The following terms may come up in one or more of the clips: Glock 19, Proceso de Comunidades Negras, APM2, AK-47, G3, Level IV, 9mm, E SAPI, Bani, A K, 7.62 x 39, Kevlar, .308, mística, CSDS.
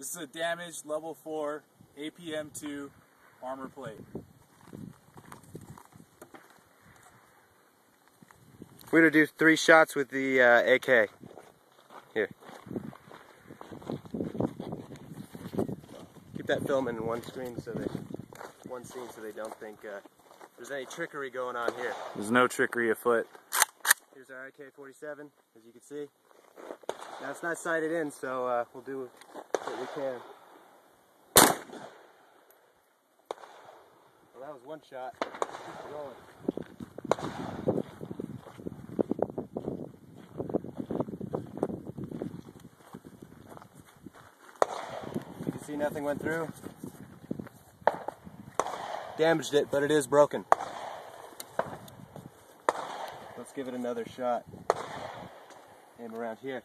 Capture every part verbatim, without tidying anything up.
This is a damaged level four A P M two armor plate. We're going to do three shots with the uh, A K. Here. Keep that film in one screen so they, one scene so they don't think uh, there's any trickery going on here. There's no trickery afoot. Here's our A K forty-seven, as you can see. Now it's not sighted in, so uh, we'll do what we can. Well, that was one shot. Keep rolling. See, nothing went through. Damaged it, but it is broken. Let's give it another shot. Aim around here.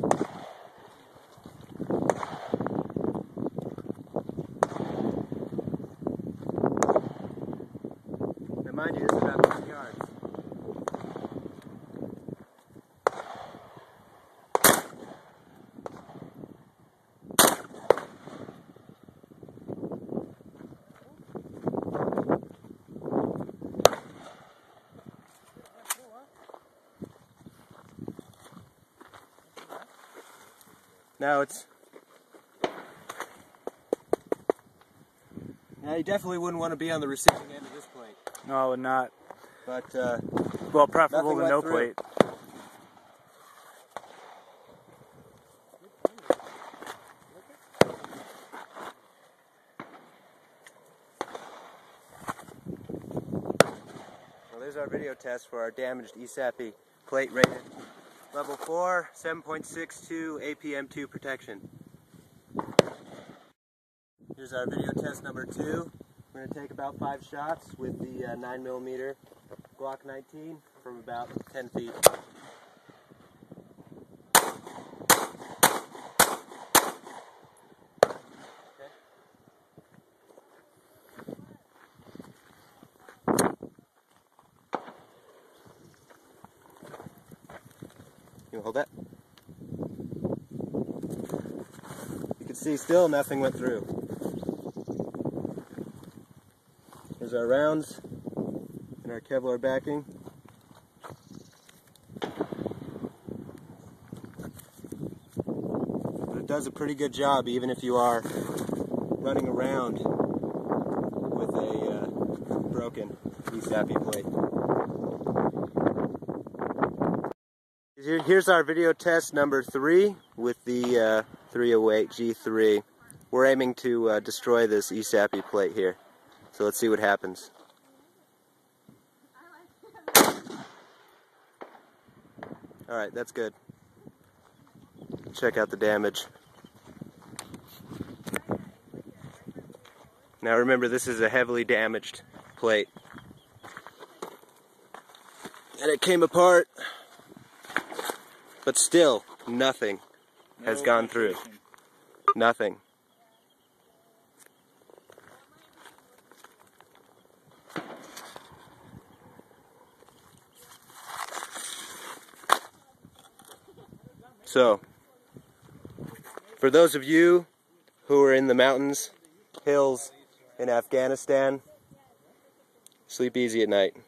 Now mind you, this is about fifty yards. Now it's. Now you definitely wouldn't want to be on the receiving end of this plate. No, I would not. But uh, well, preferable to no plate. Well, there's our video test for our damaged E SAPI plate rated level four, seven point six two A P M two protection. Here's our video test number two. We're going to take about five shots with the uh, nine millimeter Glock nineteen from about ten feet. Okay. You hold that. You can see still nothing went through. Here's our rounds and our Kevlar backing. But it does a pretty good job even if you are running around with a uh, broken E SAPI plate. Here's our video test number three with the uh, three oh eight G three. We're aiming to uh, destroy this E SAPI plate here. So let's see what happens. Alright, that's good. Check out the damage. Now remember, this is a heavily damaged plate. And it came apart. But still, nothing has gone through. Nothing. So, for those of you who are in the mountains, hills, in Afghanistan, sleep easy at night.